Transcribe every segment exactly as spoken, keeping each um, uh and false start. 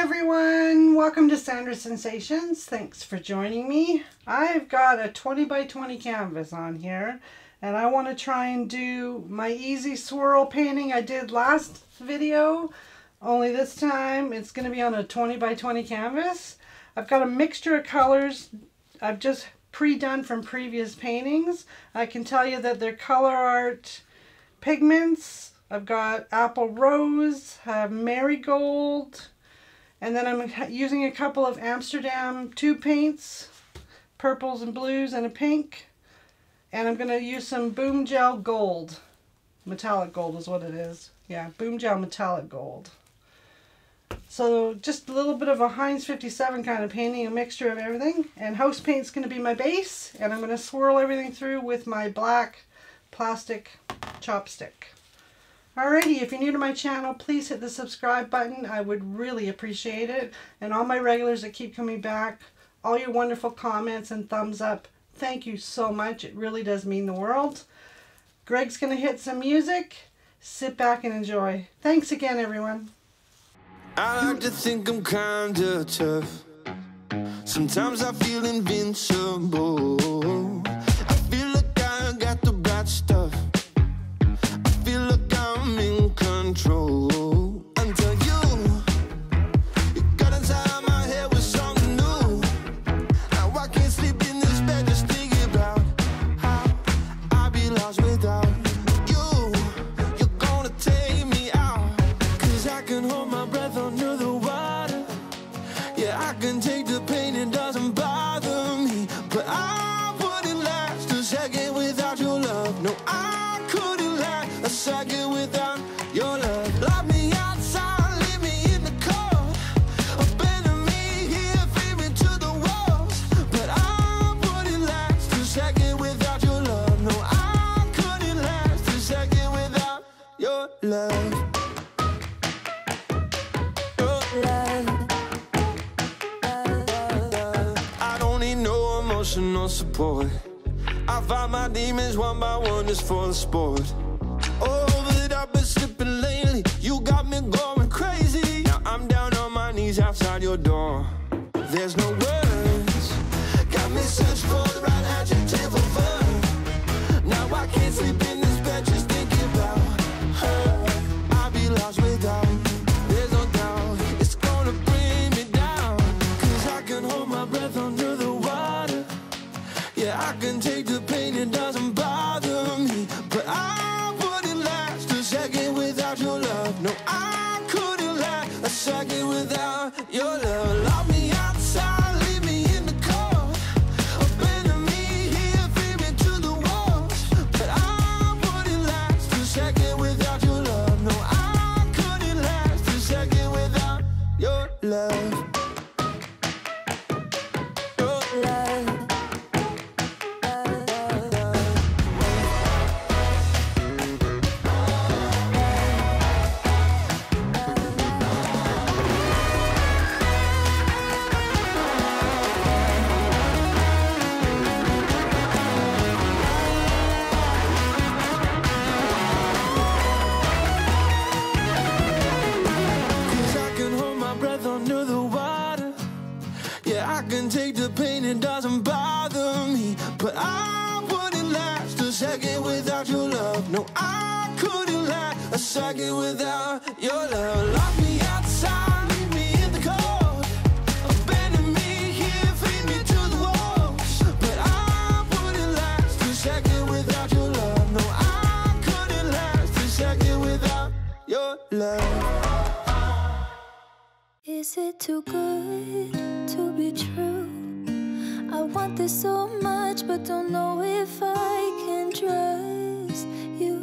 everyone, welcome to Sandra Sensations. Thanks for joining me. I've got a twenty by twenty canvas on here and I want to try and do my easy swirl painting I did last video, only this time it's going to be on a twenty by twenty canvas. I've got a mixture of colors I've just pre-done from previous paintings. I can tell you that they're color art pigments. I've got apple rose, uh, marigold, and then I'm using a couple of Amsterdam tube paints, purples and blues and a pink. And I'm going to use some Boom Gel Gold. Metallic gold is what it is. Yeah, Boom Gel Metallic Gold. So just a little bit of a Heinz fifty-seven kind of painting, a mixture of everything. And house paint's going to be my base. And I'm going to swirl everything through with my black plastic chopstick. Alrighty, if you're new to my channel, please hit the subscribe button. I would really appreciate it. And all my regulars that keep coming back, all your wonderful comments and thumbs up, thank you so much. It really does mean the world. Greg's going to hit some music. Sit back and enjoy. Thanks again, everyone. I like to think I'm kinda tough. Sometimes I feel invincible. I feel like I got the right stuff. I feel like I'm in control. Until you, you got inside my head with something new. Now I can't sleep in this bed just thinking about how I'd be lost without you. You're gonna take me out, 'cause I can hold my breath under the water. Yeah, I can take the pain, it doesn't bother me. But I wouldn't last a second without your love. No, I a second without your love. Lock me outside, leave me in the cold. Abandon me here, feed me to the walls. But I wouldn't last a second without your love. No, I couldn't last a second without your love. Your love. Love, love, love. I don't need no emotional support. I find my demons one by one just for the sport. Oh, that I've been slipping lately. You got me going crazy. Now I'm down on my knees outside your door. There's no words. Got me searched for the right adjective for fun. Now I can't sleep in this bed just thinking about her. I'd be lost without. There's no doubt it's gonna bring me down, 'cause I can hold my breath under the water. Yeah, I can take the pain, it doesn't bother me. But I second without your love. No, I couldn't last a second without your love. Lock me outside, leave me in the cold. Abandon me here, feed me to the walls. But I wouldn't last a second without your love. No, I couldn't last a second without your love. Take the pain, it doesn't bother me. But I wouldn't last a second without your love. No, I couldn't last a second without your love. Lock me outside, leave me in the cold. Abandon me here, feed me to the walls. But I wouldn't last a second without your love. No, I couldn't last a second without your love. Is it too good to be true? I want this so much, but don't know if I can trust you.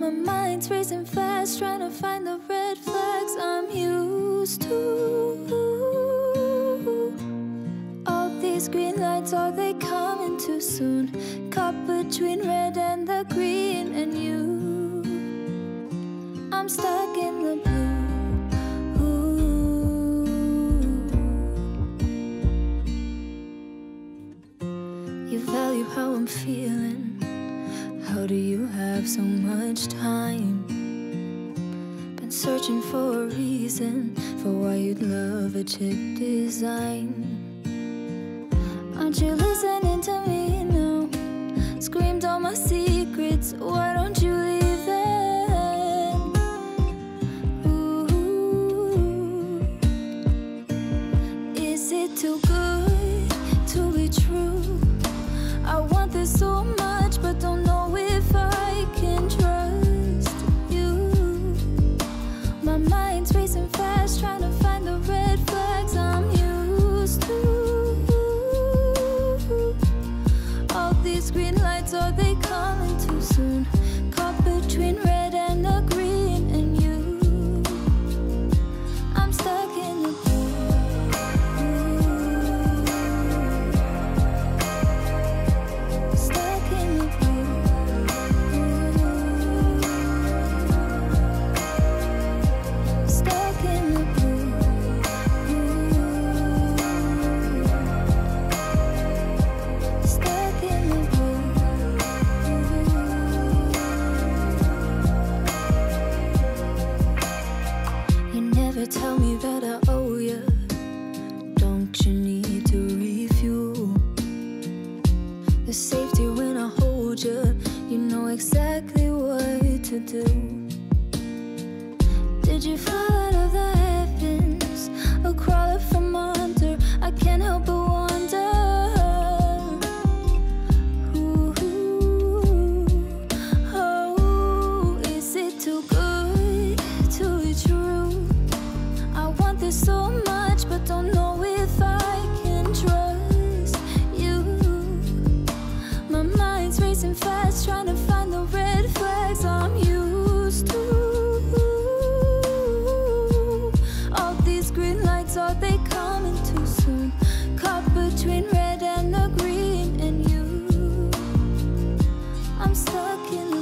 My mind's racing fast, trying to find the red flags I'm used to. All these green lights, are they coming too soon? Caught between red and the green and you. I'm stuck in the blue. How I'm feeling. How do you have so much time? Been searching for a reason for why you'd love a chip design. Aren't you listening to me now? Screamed all my secrets, why don't you leave then? Ooh. Is it too good to be true? I want this so much but don't know if I can trust you. My mind's racing fast, trying to find the red flags I'm used to. All these green lights, are they coming too soon? Caught between red and the green and you. I'm stuck in the blue. Stuck in the blue. Stuck in the blue. Tell me that I owe you. Don't you need to refuel? The safety when I hold you, you know exactly what to do. Did you fall out of the heavens or crawl up from under? I can't help but wonder. Ooh, oh, is it too good to be true? I want this so much, but don't know if I can trust you. My mind's racing fast, trying to find the red flags I'm used to. All these green lights, are they coming too soon? Caught between red and the green and you. I'm stuck in the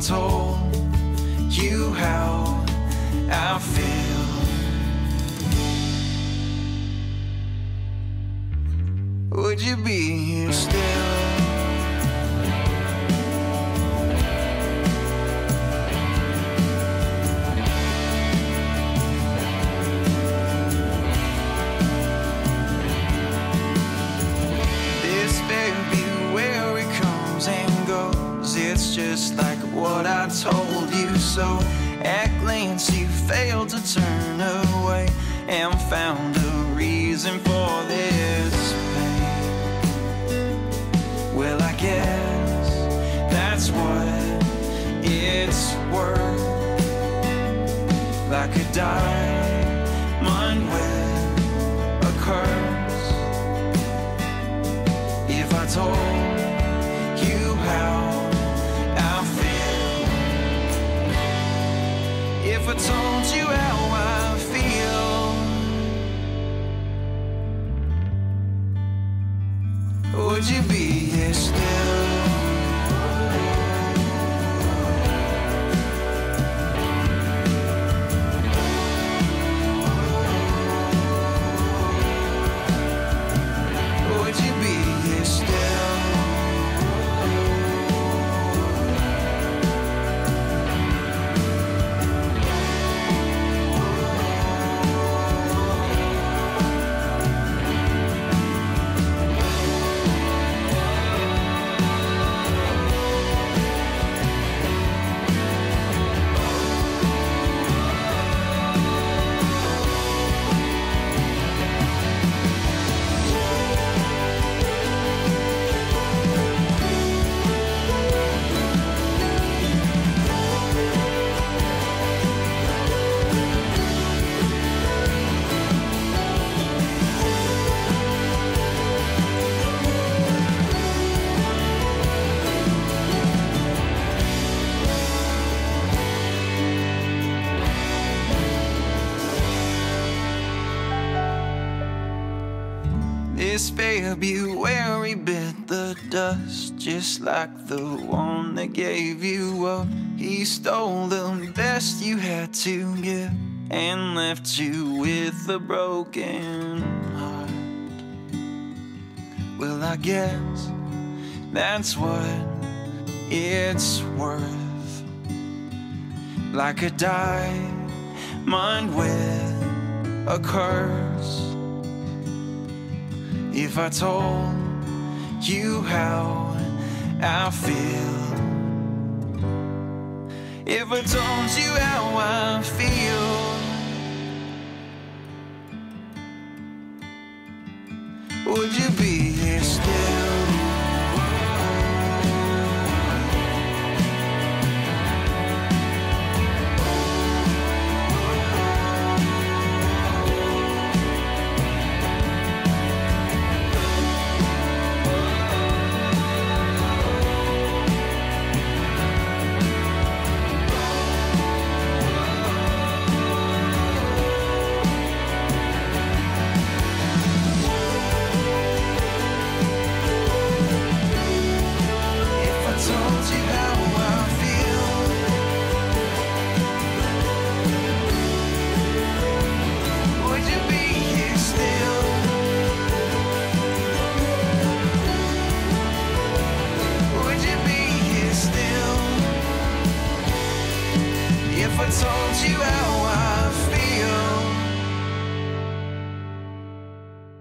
told you how I feel. if I told you how I feel, would you be here still? This February we bit the dust, just like the one that gave you up. He stole the best you had to give and left you with a broken heart. Well, I guess that's what it's worth, like a diamond with a curse. If I told you how I feel, if I told you how I feel, would you be here still? Told you how I